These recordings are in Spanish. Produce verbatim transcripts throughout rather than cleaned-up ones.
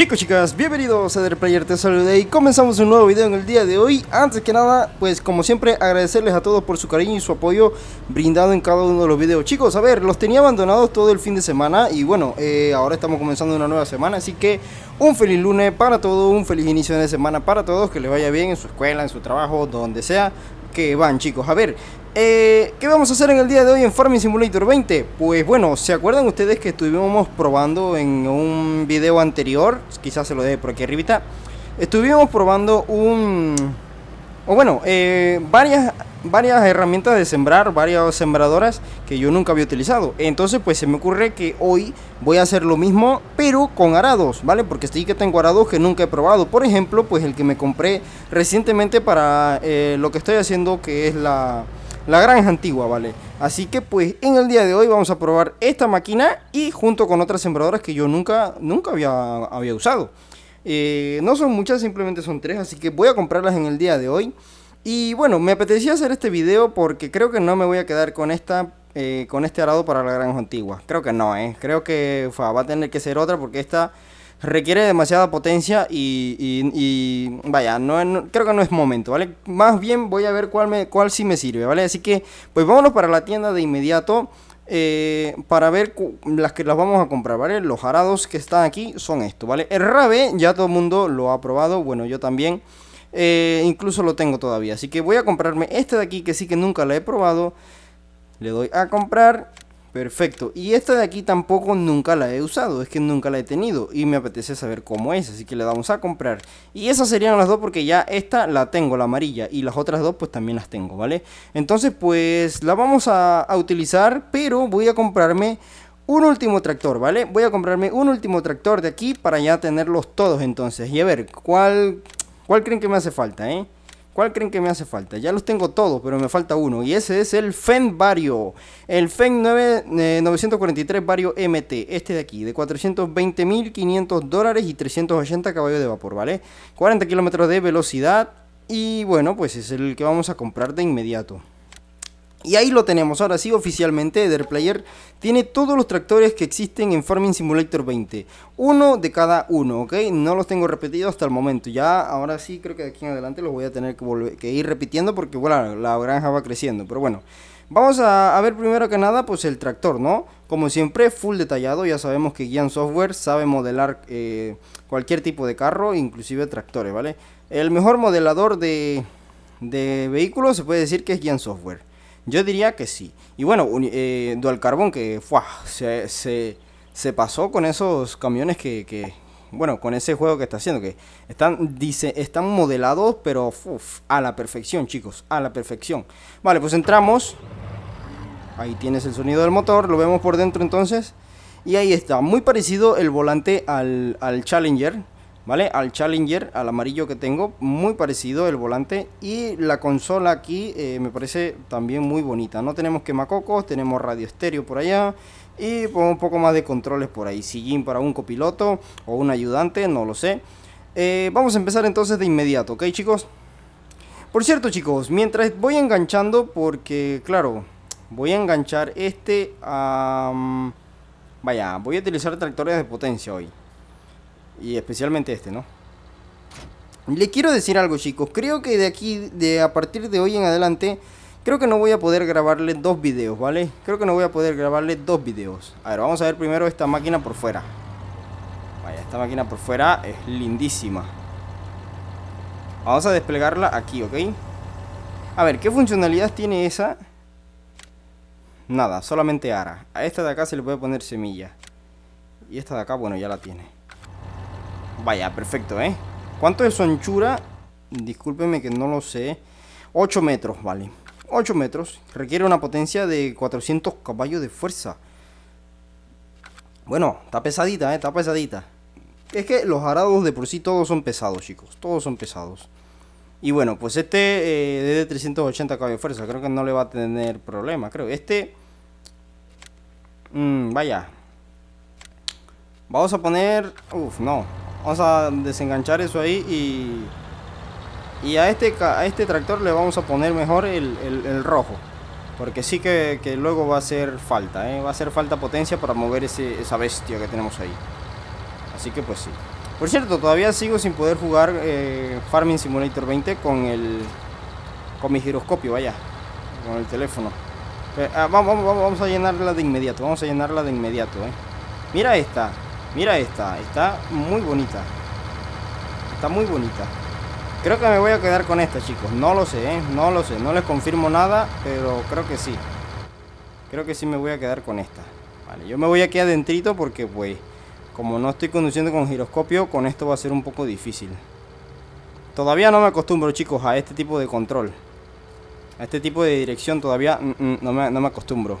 Chicos, chicas, bienvenidos a Edher Player, te saluda y comenzamos un nuevo video en el día de hoy. Antes que nada, pues como siempre, agradecerles a todos por su cariño y su apoyo brindado en cada uno de los videos. Chicos, a ver, los tenía abandonados todo el fin de semana y bueno, eh, ahora estamos comenzando una nueva semana, así que un feliz lunes para todos, un feliz inicio de semana para todos, que les vaya bien en su escuela, en su trabajo, donde sea que van, chicos. A ver, eh, ¿qué vamos a hacer en el día de hoy en Farming Simulator veinte? Pues bueno, ¿se acuerdan ustedes que estuvimos probando en un video anterior? Quizás se lo deje por aquí arribita. Estuvimos probando un... o bueno, eh, varias, varias herramientas de sembrar, varias sembradoras que yo nunca había utilizado. Entonces pues se me ocurre que hoy voy a hacer lo mismo, pero con arados, ¿vale? Porque sí que tengo arados que nunca he probado. Por ejemplo, pues el que me compré recientemente para eh, lo que estoy haciendo, que es la, la granja antigua, ¿vale? Así que pues en el día de hoy vamos a probar esta máquina y junto con otras sembradoras que yo nunca, nunca había, había usado. Eh, no son muchas, simplemente son tres, así que voy a comprarlas en el día de hoy. Y bueno, me apetecía hacer este video porque creo que no me voy a quedar con esta eh, con este arado para la granja antigua. Creo que no, eh. creo que fa, va a tener que ser otra porque esta requiere demasiada potencia y, y, y vaya, no, no, creo que no es momento, ¿vale? Más bien voy a ver cuál, me, cuál sí me sirve, ¿vale? Así que pues vámonos para la tienda de inmediato Eh, para ver las que las vamos a comprar, ¿vale? Los arados que están aquí son estos, ¿vale? El Rabe ya todo el mundo lo ha probado, bueno, yo también, eh, incluso lo tengo todavía. Así que voy a comprarme este de aquí que sí que nunca la he probado. Le doy a comprar, perfecto. Y esta de aquí tampoco nunca la he usado, es que nunca la he tenido y me apetece saber cómo es, así que le damos a comprar. Y esas serían las dos porque ya esta la tengo, la amarilla, y las otras dos pues también las tengo, ¿vale? Entonces pues la vamos a, a utilizar, pero voy a comprarme un último tractor, ¿vale? Voy a comprarme un último tractor de aquí para ya tenerlos todos entonces. Y a ver, ¿cuál, cuál creen que me hace falta, eh? ¿Cuál creen que me hace falta? Ya los tengo todos, pero me falta uno. Y ese es el Fendt Vario. El Fendt nueve, eh, novecientos cuarenta y tres Vario M T. Este de aquí, de cuatrocientos veinte mil quinientos dólares y trescientos ochenta caballos de vapor, ¿vale? cuarenta kilómetros de velocidad. Y bueno, pues es el que vamos a comprar de inmediato. Y ahí lo tenemos, ahora sí, oficialmente Edher Player tiene todos los tractores que existen en Farming Simulator veinte. Uno de cada uno, ¿ok? No los tengo repetidos hasta el momento. Ya, ahora sí, creo que de aquí en adelante los voy a tener que, volver, que ir repitiendo porque, bueno, la granja va creciendo. Pero bueno, vamos a, a ver primero que nada, pues el tractor, ¿no? Como siempre, full detallado. Ya sabemos que Giants Software sabe modelar eh, cualquier tipo de carro, inclusive tractores, ¿vale? El mejor modelador de, de vehículos se puede decir que es Giants Software. Yo diría que sí. Y bueno, eh, Dual Carbon que fuah, se, se, se pasó con esos camiones que, que... Bueno, con ese juego que está haciendo, que están, dice, están modelados, pero uf, a la perfección, chicos, a la perfección. Vale, pues entramos. Ahí tienes el sonido del motor, lo vemos por dentro entonces. Y ahí está, muy parecido el volante al, al Challenger, ¿vale? Al Challenger, al amarillo que tengo, muy parecido el volante. Y la consola aquí eh, me parece también muy bonita. No tenemos quemacocos, tenemos radio estéreo por allá. Y un poco más de controles por ahí. Sillín para un copiloto o un ayudante, no lo sé. eh, Vamos a empezar entonces de inmediato, ¿ok, chicos? Por cierto, chicos, mientras voy enganchando, porque claro, voy a enganchar este um, vaya, voy a utilizar tractores de potencia hoy. Y especialmente este, ¿no? Le quiero decir algo, chicos. Creo que de aquí, de a partir de hoy en adelante, creo que no voy a poder grabarle dos videos, ¿vale? Creo que no voy a poder grabarle dos videos. A ver, vamos a ver primero esta máquina por fuera. Vaya, esta máquina por fuera es lindísima. Vamos a desplegarla aquí, ¿ok? A ver, ¿qué funcionalidad tiene esa? Nada, solamente ara. A esta de acá se le puede poner semilla. Y esta de acá, bueno, ya la tiene. Vaya, perfecto, ¿eh? ¿Cuánto es su anchura? Discúlpeme que no lo sé. ocho metros, vale. ocho metros. Requiere una potencia de cuatrocientos caballos de fuerza. Bueno, está pesadita, ¿eh? Está pesadita. Es que los arados de por sí todos son pesados, chicos. Todos son pesados. Y bueno, pues este eh, es de trescientos ochenta caballos de fuerza. Creo que no le va a tener problema, creo. Este... Mmm, vaya. Vamos a poner... Uf, no. Vamos a desenganchar eso ahí y, y a, este, a este tractor le vamos a poner mejor el, el, el rojo. Porque sí que, que luego va a hacer falta, ¿eh? Va a hacer falta potencia para mover ese, esa bestia que tenemos ahí. Así que pues sí. Por cierto, todavía sigo sin poder jugar eh, Farming Simulator veinte con el con mi giroscopio, vaya, con el teléfono. Pero, ah, vamos, vamos, vamos a llenarla de inmediato, vamos a llenarla de inmediato, eh. Mira esta, mira esta, está muy bonita. Está muy bonita. Creo que me voy a quedar con esta, chicos. No lo sé, eh, no lo sé, no les confirmo nada, pero creo que sí. Creo que sí me voy a quedar con esta. Vale, yo me voy aquí adentrito porque, pues, como no estoy conduciendo con giroscopio, con esto va a ser un poco difícil. Todavía no me acostumbro, chicos, a este tipo de control. A este tipo de dirección todavía mm, no, me, no me acostumbro.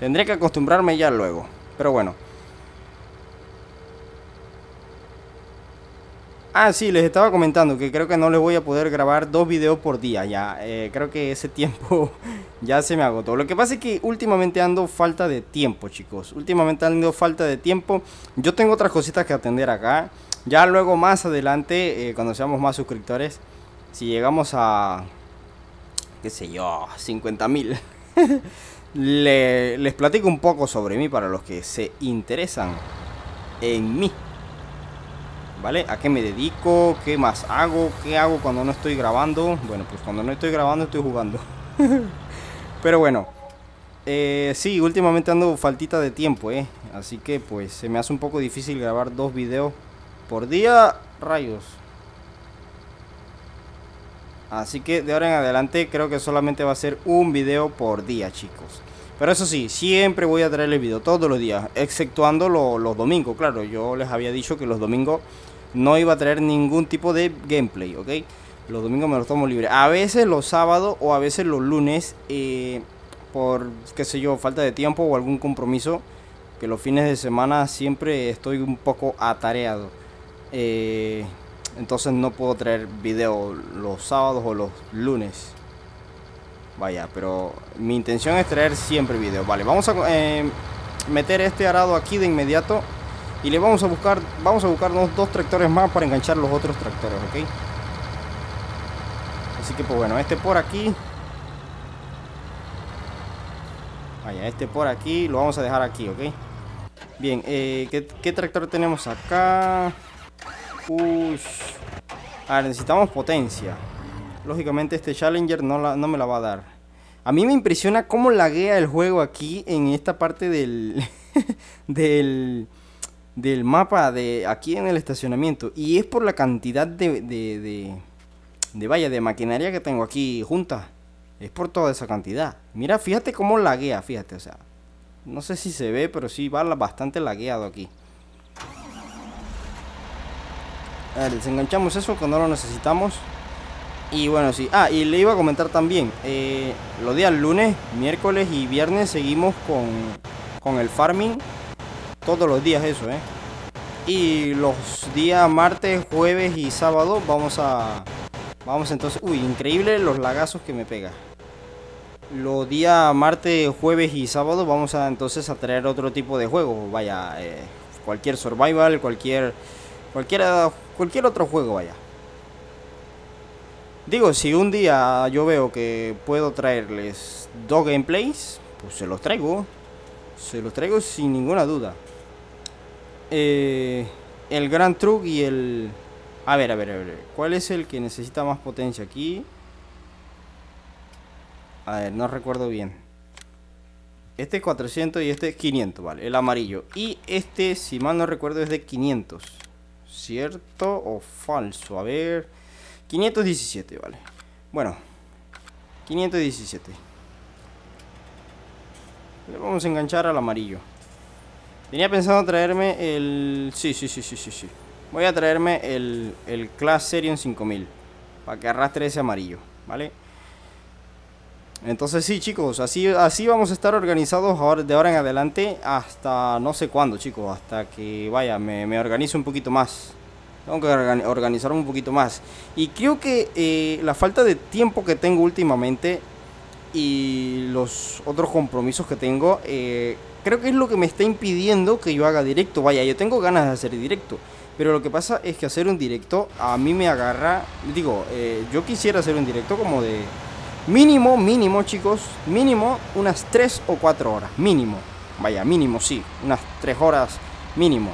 Tendré que acostumbrarme ya luego. Pero bueno. Ah, sí, les estaba comentando que creo que no les voy a poder grabar dos videos por día ya. Eh, creo que ese tiempo ya se me agotó. Lo que pasa es que últimamente ando falta de tiempo, chicos. Últimamente ando falta de tiempo. Yo tengo otras cositas que atender acá. Ya luego más adelante, eh, cuando seamos más suscriptores, si llegamos a, qué sé yo, cincuenta mil, Le, les platico un poco sobre mí para los que se interesan en mí. ¿Vale? ¿A qué me dedico? ¿Qué más hago? ¿Qué hago cuando no estoy grabando? Bueno, pues cuando no estoy grabando estoy jugando. Pero bueno, eh, sí, últimamente ando faltita de tiempo, ¿eh? Así que pues se me hace un poco difícil grabar dos videos por día. Rayos. Así que de ahora en adelante creo que solamente va a ser un video por día, chicos. Pero eso sí, siempre voy a traer el video todos los días, exceptuando lo, los domingos. Claro, yo les había dicho que los domingos no iba a traer ningún tipo de gameplay, ¿ok? Los domingos me los tomo libre. A veces los sábados o a veces los lunes, eh, por, qué sé yo, falta de tiempo o algún compromiso, que los fines de semana siempre estoy un poco atareado. Eh, entonces no puedo traer video los sábados o los lunes. Vaya, pero mi intención es traer siempre video. Vale, vamos a eh, meter este arado aquí de inmediato. Y le vamos a buscar, vamos a buscarnos dos tractores más para enganchar los otros tractores, ¿ok? Así que pues bueno, este por aquí. Vaya, este por aquí, lo vamos a dejar aquí, ¿ok? Bien, eh, ¿qué, qué tractor tenemos acá? Uy. A ver, necesitamos potencia. Lógicamente este Challenger no, la, no me la va a dar. A mí me impresiona cómo laguea el juego aquí en esta parte del del, del mapa, de aquí en el estacionamiento. Y es por la cantidad de, de, de, de, vaya, de maquinaria que tengo aquí junta. Es por toda esa cantidad. Mira, fíjate cómo laguea, fíjate, o sea, no sé si se ve, pero sí va bastante lagueado aquí. A ver, desenganchamos eso cuando lo necesitamos. Y bueno, sí, ah, y le iba a comentar también, eh, los días lunes, miércoles y viernes seguimos con, con el farming, todos los días eso, eh. Y los días martes, jueves y sábado vamos a, vamos entonces, uy, increíble los lagazos que me pega. Los días martes, jueves y sábado vamos a entonces a traer otro tipo de juego, vaya, eh, cualquier survival, cualquier, cualquiera, cualquier otro juego, vaya. Digo, si un día yo veo que puedo traerles dos gameplays, pues se los traigo. Se los traigo sin ninguna duda. Eh, el Grand Truck y el... A ver, a ver, a ver. ¿Cuál es el que necesita más potencia aquí? A ver, no recuerdo bien. Este es cuatrocientos y este es quinientos, vale, el amarillo. Y este, si mal no recuerdo, es de quinientos. ¿Cierto o falso? A ver... quinientos diecisiete, vale. Bueno, quinientos diecisiete. Le vamos a enganchar al amarillo. Tenía pensado traerme el... Sí, sí, sí, sí, sí, sí. Voy a traerme el, el Class Series cinco mil. Para que arrastre ese amarillo, ¿vale? Entonces sí, chicos. Así, así vamos a estar organizados ahora, de ahora en adelante. Hasta no sé cuándo, chicos. Hasta que, vaya, me, me organice un poquito más. Tengo que organizarme un poquito más. Y creo que eh, la falta de tiempo que tengo últimamente y los otros compromisos que tengo, eh, creo que es lo que me está impidiendo que yo haga directo. Vaya, yo tengo ganas de hacer directo, pero lo que pasa es que hacer un directo a mí me agarra. Digo, eh, yo quisiera hacer un directo como de mínimo, mínimo, chicos, mínimo unas tres o cuatro horas, mínimo. Vaya, mínimo, sí, unas tres horas mínimo.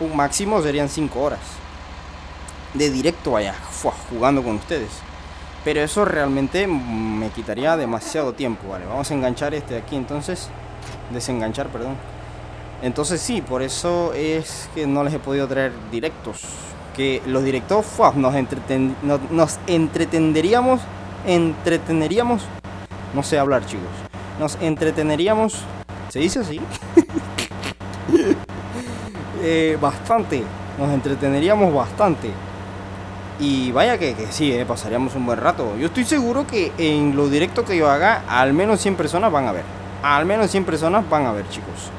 un máximo serían cinco horas de directo allá, jugando con ustedes. Pero eso realmente me quitaría demasiado tiempo, ¿vale? Vamos a enganchar este de aquí entonces. Desenganchar, perdón. Entonces sí, por eso es que no les he podido traer directos. Que los directos, ¡fua! Nos, entreten... nos entretenderíamos, entreteneríamos, no sé hablar, chicos. Nos entreteneríamos, ¿se dice así? eh, bastante, nos entreteneríamos bastante. Y vaya que, que sí, eh, pasaríamos un buen rato. Yo estoy seguro que en lo directo que yo haga, al menos cien personas van a ver. Al menos cien personas van a ver, chicos.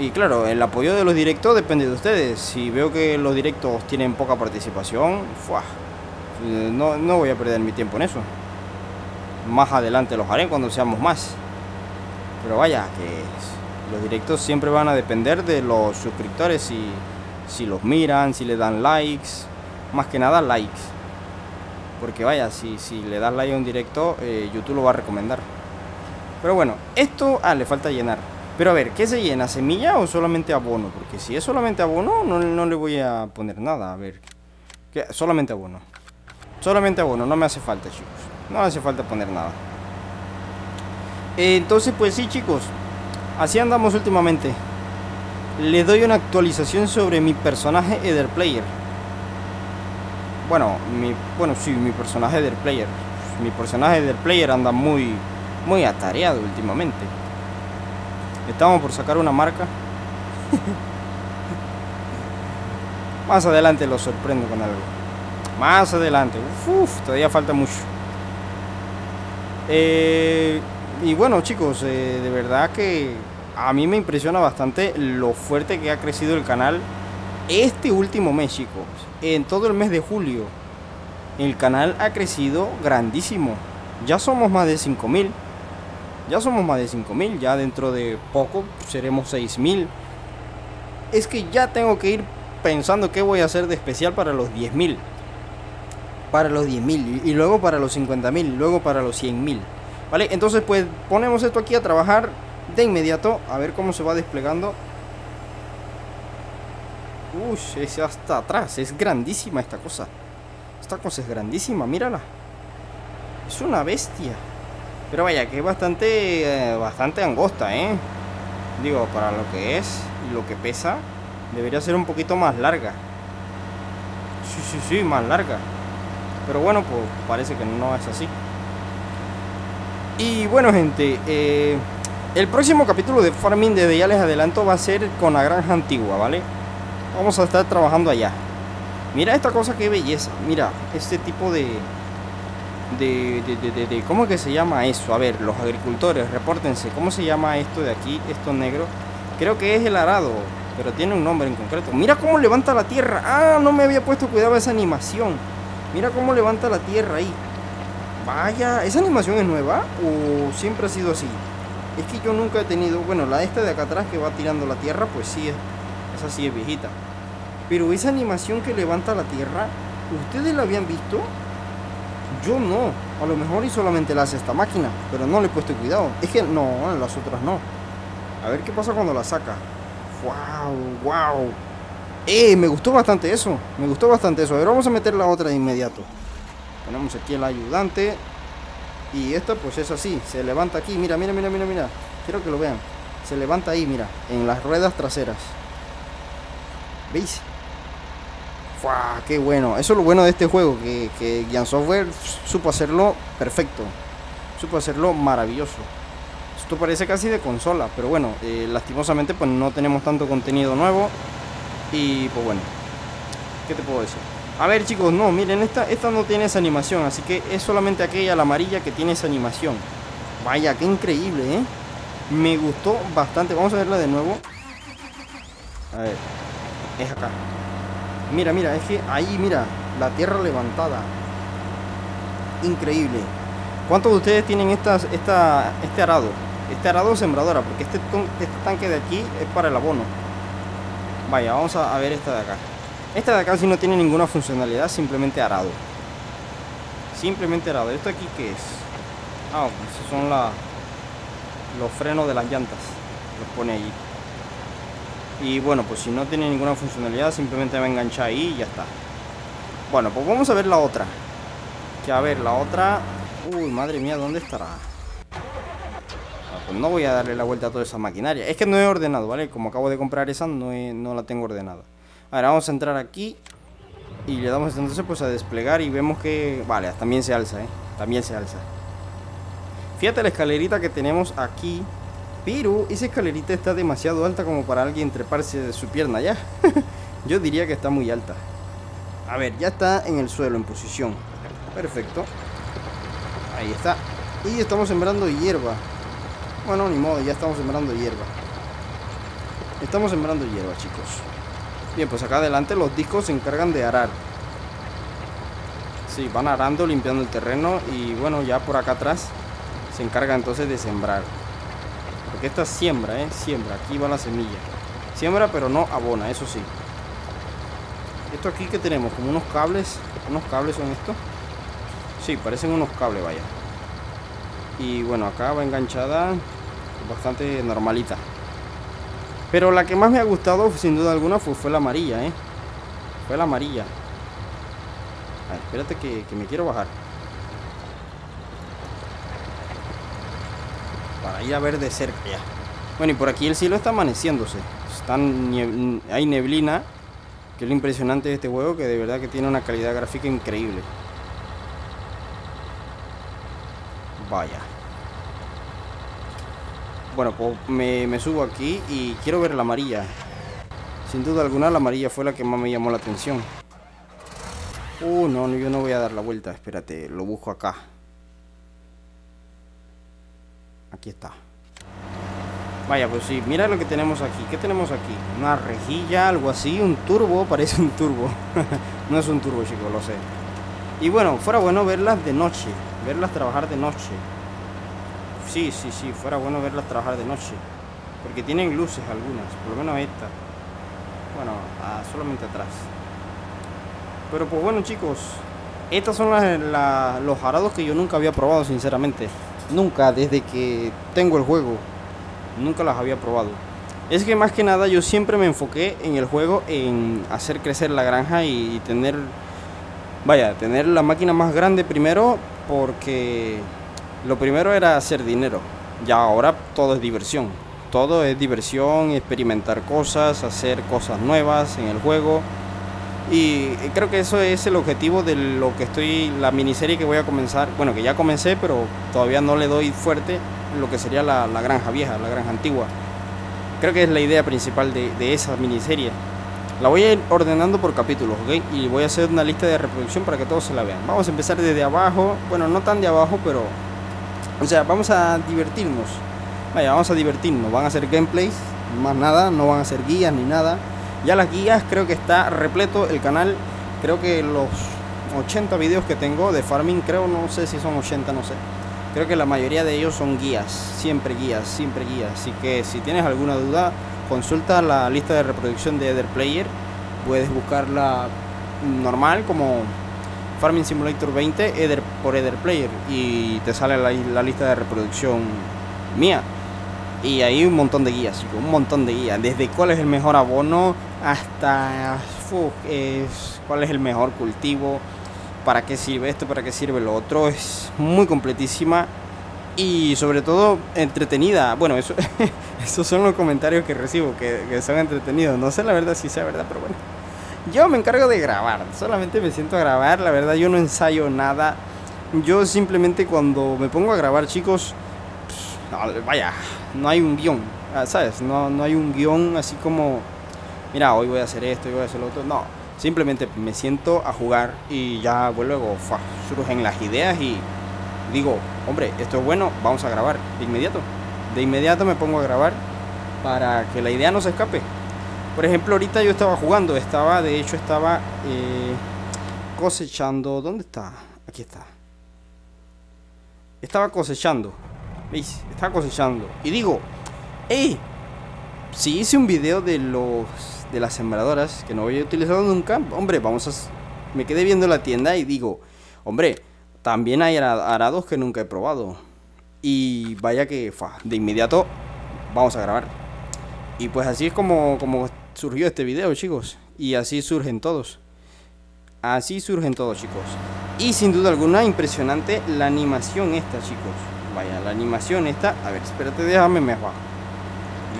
Y claro, el apoyo de los directos depende de ustedes. Si veo que los directos tienen poca participación, ¡fua! No, no voy a perder mi tiempo en eso. Más adelante los haré cuando seamos más. Pero vaya, que los directos siempre van a depender de los suscriptores. Si, si los miran, si le dan likes. Más que nada likes. Porque vaya, si, si le das like a un directo, eh, YouTube lo va a recomendar. Pero bueno, esto... Ah, le falta llenar. Pero a ver, ¿qué se llena? ¿Semilla o solamente abono? Porque si es solamente abono, no, no le voy a poner nada. A ver, ¿qué? Solamente abono. Solamente abono, no me hace falta, chicos. No me hace falta poner nada. Entonces, pues sí, chicos, así andamos últimamente. Les doy una actualización sobre mi personaje Edher Player. Bueno, mi... Bueno, sí, mi personaje Edher Player. Mi personaje Edher Player anda muy... Muy atareado últimamente. Estamos por sacar una marca. Más adelante los sorprendo con algo. Más adelante. Uf, todavía falta mucho. Eh, y bueno, chicos, eh, de verdad que a mí me impresiona bastante lo fuerte que ha crecido el canal este último mes, chicos. En todo el mes de julio. El canal ha crecido grandísimo. Ya somos más de cinco mil. Ya somos más de cinco mil, ya dentro de poco seremos seis mil. Es que ya tengo que ir pensando qué voy a hacer de especial para los diez mil. Para los diez mil y luego para los cincuenta mil, luego para los cien mil. Vale, entonces pues ponemos esto aquí a trabajar de inmediato. A ver cómo se va desplegando. Uy, es hasta atrás, es grandísima esta cosa. Esta cosa es grandísima, mírala. Es una bestia. Pero vaya, que es bastante eh, bastante angosta, ¿eh? Digo, para lo que es y lo que pesa, debería ser un poquito más larga. Sí, sí, sí, más larga. Pero bueno, pues parece que no es así. Y bueno, gente, eh, el próximo capítulo de Farming, desde ya les adelanto, va a ser con la granja antigua, ¿vale? Vamos a estar trabajando allá. Mira esta cosa, qué belleza. Mira, este tipo de... De, de, de, de, de, ¿cómo es que se llama eso? A ver, los agricultores, repórtense. ¿Cómo se llama esto de aquí? Esto negro. Creo que es el arado, pero tiene un nombre en concreto. Mira cómo levanta la tierra. Ah, no me había puesto cuidado a esa animación. Mira cómo levanta la tierra ahí. Vaya, ¿esa animación es nueva? ¿O siempre ha sido así? Es que yo nunca he tenido... Bueno, la esta de acá atrás que va tirando la tierra, pues sí, esa sí es viejita. Pero esa animación que levanta la tierra, ¿ustedes la habían visto? Yo no, a lo mejor y solamente la hace esta máquina, pero no le he puesto cuidado. Es que no, las otras no. A ver qué pasa cuando la saca. ¡Wow! ¡Wow! ¡Eh! Me gustó bastante eso. Me gustó bastante eso. A ver, vamos a meter la otra de inmediato. Ponemos aquí el ayudante. Y esta pues es así. Se levanta aquí. Mira, mira, mira, mira, mira. Quiero que lo vean. Se levanta ahí, mira. En las ruedas traseras. ¿Veis? ¡Fua! ¡Qué bueno! Eso es lo bueno de este juego, que, que Giants Software supo hacerlo perfecto. Supo hacerlo maravilloso. Esto parece casi de consola, pero bueno, eh, lastimosamente pues no tenemos tanto contenido nuevo. Y pues bueno, ¿qué te puedo decir? A ver, chicos, no, miren, esta, esta no tiene esa animación, así que es solamente aquella, la amarilla, que tiene esa animación. Vaya, qué increíble, ¿eh? Me gustó bastante. Vamos a verla de nuevo. A ver, es acá. Mira, mira, es que ahí, mira, la tierra levantada. Increíble. ¿Cuántos de ustedes tienen estas, esta, este arado? Este arado sembradora, porque este, este tanque de aquí es para el abono. Vaya, vamos a, a ver esta de acá. Esta de acá sí no tiene ninguna funcionalidad, simplemente arado. Simplemente arado. ¿Esto aquí qué es? Ah, pues son la, los frenos de las llantas. Los pone allí. Y bueno, pues si no tiene ninguna funcionalidad, simplemente va a enganchar ahí y ya está. Bueno, pues vamos a ver la otra. Que a ver, la otra... Uy, madre mía, ¿dónde estará? Pues no voy a darle la vuelta a toda esa maquinaria. Es que no he ordenado, ¿vale? Como acabo de comprar esa, no, he, no la tengo ordenada. Ahora vamos a entrar aquí y le damos entonces pues a desplegar y vemos que... Vale, también se alza, ¿eh? También se alza. Fíjate la escalerita que tenemos aquí. Pero esa escalerita está demasiado alta como para alguien treparse de su pierna ya. Yo diría que está muy alta. A ver, ya está en el suelo, en posición. Perfecto. Ahí está. Y estamos sembrando hierba. Bueno, ni modo, ya estamos sembrando hierba. Estamos sembrando hierba, chicos. Bien, pues acá adelante los discos se encargan de arar. Sí, van arando, limpiando el terreno. Y bueno, ya por acá atrás se encarga entonces de sembrar. Porque esta siembra, ¿eh? Siembra, aquí va la semilla. Siembra, pero no abona, eso sí. Esto aquí que tenemos, como unos cables. ¿Unos cables son estos? Sí, parecen unos cables, vaya. Y bueno, acá va enganchada bastante normalita. Pero la que más me ha gustado, sin duda alguna, fue, fue la amarilla, ¿eh? Fue la amarilla. A ver, espérate que, que me quiero bajar. Para ir a ver de cerca ya. Bueno, y por aquí el cielo está amaneciéndose. Están niebl- hay neblina. Que es lo impresionante de este juego, que de verdad que tiene una calidad gráfica increíble. Vaya. Bueno, pues me, me subo aquí y quiero ver la amarilla. Sin duda alguna la amarilla fue la que más me llamó la atención. Uh, no, yo no voy a dar la vuelta. Espérate, lo busco acá. Aquí está. Vaya, pues sí, mira lo que tenemos aquí. ¿Qué tenemos aquí? Una rejilla, algo así, un turbo, parece un turbo. No es un turbo, chicos, lo sé. Y bueno, fuera bueno verlas de noche. Verlas trabajar de noche. Sí, sí, sí, fuera bueno verlas trabajar de noche. Porque tienen luces algunas, por lo menos esta. Bueno, ah, solamente atrás. Pero pues bueno, chicos, estas son las, la, los arados que yo nunca había probado, sinceramente. Nunca, desde que tengo el juego, nunca las había probado. Es que más que nada yo siempre me enfoqué en el juego, en hacer crecer la granja y, y tener... Vaya, tener la máquina más grande primero, porque lo primero era hacer dinero. Ya ahora todo es diversión. Todo es diversión, experimentar cosas, hacer cosas nuevas en el juego. Y creo que eso es el objetivo de lo que estoy, la miniserie que voy a comenzar. Bueno, que ya comencé, pero todavía no le doy fuerte lo que sería la, la granja vieja, la granja antigua. Creo que es la idea principal de, de esa miniserie. La voy a ir ordenando por capítulos, ¿ok? Y voy a hacer una lista de reproducción para que todos se la vean. Vamos a empezar desde abajo. Bueno, no tan de abajo, pero... O sea, vamos a divertirnos. Vaya, vamos a divertirnos. Van a hacer gameplays, más nada. No van a hacer guías ni nada. Ya las guías creo que está repleto el canal. Creo que los ochenta vídeos que tengo de farming, creo, no sé si son ochenta, no sé. Creo que la mayoría de ellos son guías. Siempre guías, siempre guías. Así que si tienes alguna duda... Consulta la lista de reproducción de Edher Player. Puedes buscarla normal como Farming Simulator veinte Edher, por Edher Player. Y te sale la, la lista de reproducción mía. Y hay un montón de guías, chicos, un montón de guías. Desde cuál es el mejor abono hasta uf, es, cuál es el mejor cultivo. Para qué sirve esto, para qué sirve lo otro. Es muy completísima. Y sobre todo entretenida. Bueno, eso, esos son los comentarios que recibo, que, que son entretenidos. No sé la verdad si sea verdad, pero bueno. Yo me encargo de grabar. Solamente me siento a grabar. La verdad yo no ensayo nada. Yo simplemente cuando me pongo a grabar, chicos, pues, vaya, no hay un guión. ¿Sabes? No, no hay un guión así como, mira, hoy voy a hacer esto, hoy voy a hacer lo otro. No, simplemente me siento a jugar y ya pues, luego fa, surgen las ideas y... Digo, hombre, esto es bueno, vamos a grabar de inmediato. De inmediato me pongo a grabar para que la idea no se escape. Por ejemplo, ahorita yo estaba jugando, estaba, de hecho estaba eh, cosechando. ¿Dónde está? Aquí está. Estaba cosechando. ¿Veis? Estaba cosechando. Y digo, ¡ey! Si hice un video de los de las sembradoras que no había utilizado nunca, hombre, vamos a... Me quedé viendo la tienda y digo, hombre... También hay arados que nunca he probado. Y vaya que fa, de inmediato vamos a grabar. Y pues así es como, como surgió este video, chicos. Y así surgen todos. Así surgen todos, chicos. Y sin duda alguna, impresionante la animación esta, chicos. Vaya, la animación esta. A ver, espérate, déjame, me bajo.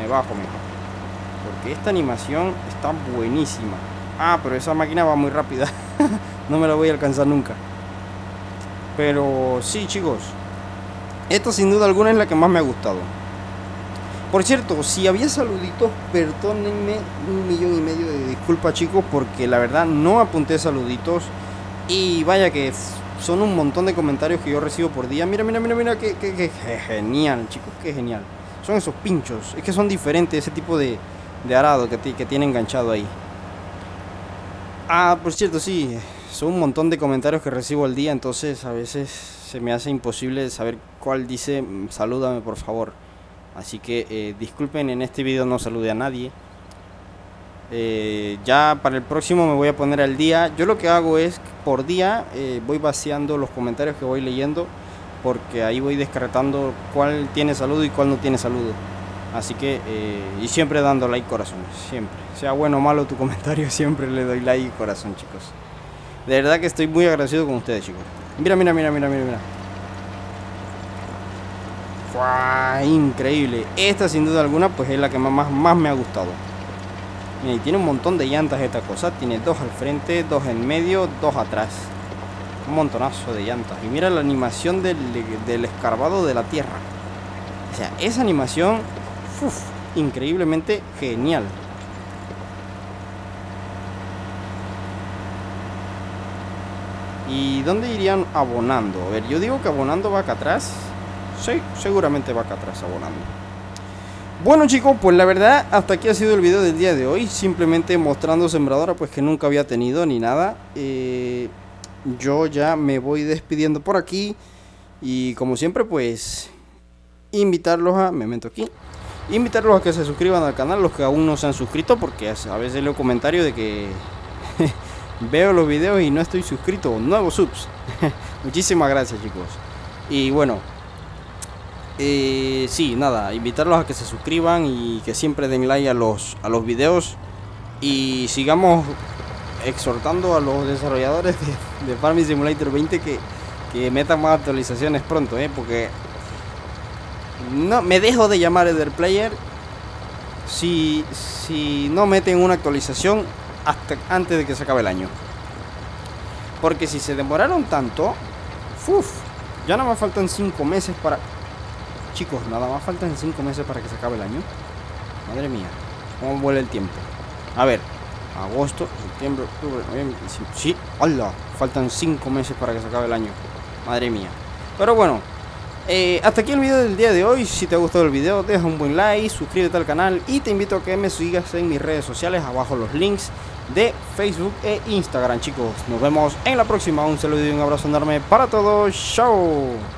Me bajo, me bajo. Porque esta animación está buenísima. Ah, pero esa máquina va muy rápida. No me la voy a alcanzar nunca. Pero sí, chicos, esta sin duda alguna es la que más me ha gustado. Por cierto, si había saluditos, perdónenme un millón y medio de disculpas, chicos, porque la verdad no apunté saluditos. Y vaya que son un montón de comentarios que yo recibo por día. Mira, mira, mira, mira, que, que, que, que genial, chicos, que genial. Son esos pinchos, es que son diferentes ese tipo de, de arado que, que tiene enganchado ahí. Ah, por cierto, sí, son un montón de comentarios que recibo al día, entonces a veces se me hace imposible saber cuál dice salúdame por favor. Así que eh, disculpen, en este video no saludé a nadie. Eh, ya para el próximo me voy a poner al día. Yo lo que hago es, por día, eh, voy vaciando los comentarios que voy leyendo, porque ahí voy descartando cuál tiene saludo y cuál no tiene saludo. Así que, eh, y siempre dando like, corazones, siempre. Sea bueno o malo tu comentario, siempre le doy like y corazón, chicos. De verdad que estoy muy agradecido con ustedes, chicos. Mira, mira, mira, mira, mira, mira. ¡Fua! Increíble. Esta sin duda alguna, pues es la que más, más me ha gustado. Mira, y tiene un montón de llantas esta cosa. Tiene dos al frente, dos en medio, dos atrás. Un montonazo de llantas. Y mira la animación del, del escarbado de la tierra. O sea, esa animación... Uf, increíblemente genial. ¿Y dónde irían abonando? A ver, yo digo que abonando va acá atrás. Sí, seguramente va acá atrás abonando. Bueno, chicos, pues la verdad, hasta aquí ha sido el video del día de hoy. Simplemente mostrando sembradora, pues que nunca había tenido ni nada. eh, Yo ya me voy despidiendo por aquí. Y como siempre, pues invitarlos a... Me meto aquí. Invitarlos a que se suscriban al canal, los que aún no se han suscrito, porque a veces leo comentarios de que veo los videos y no estoy suscrito. Nuevos subs. Muchísimas gracias, chicos. Y bueno, eh, sí, nada, invitarlos a que se suscriban y que siempre den like a los, a los videos. Y sigamos exhortando a los desarrolladores de, de Farming Simulator veinte que, que metan más actualizaciones pronto, eh, porque... No, me dejo de llamar Edher Player si, si no meten una actualización hasta antes de que se acabe el año. Porque si se demoraron tanto, uf, ya nada más faltan cinco meses para... Chicos, nada más faltan cinco meses para que se acabe el año. Madre mía, cómo vuela el tiempo. A ver, agosto, septiembre, octubre, noviembre... Sí, hola, faltan cinco meses para que se acabe el año. Madre mía. Pero bueno... Eh, hasta aquí el video del día de hoy. Si te ha gustado el video, deja un buen like, suscríbete al canal y te invito a que me sigas en mis redes sociales, abajo los links de Facebook e Instagram, chicos. Nos vemos en la próxima, un saludo y un abrazo enorme para todos, chao.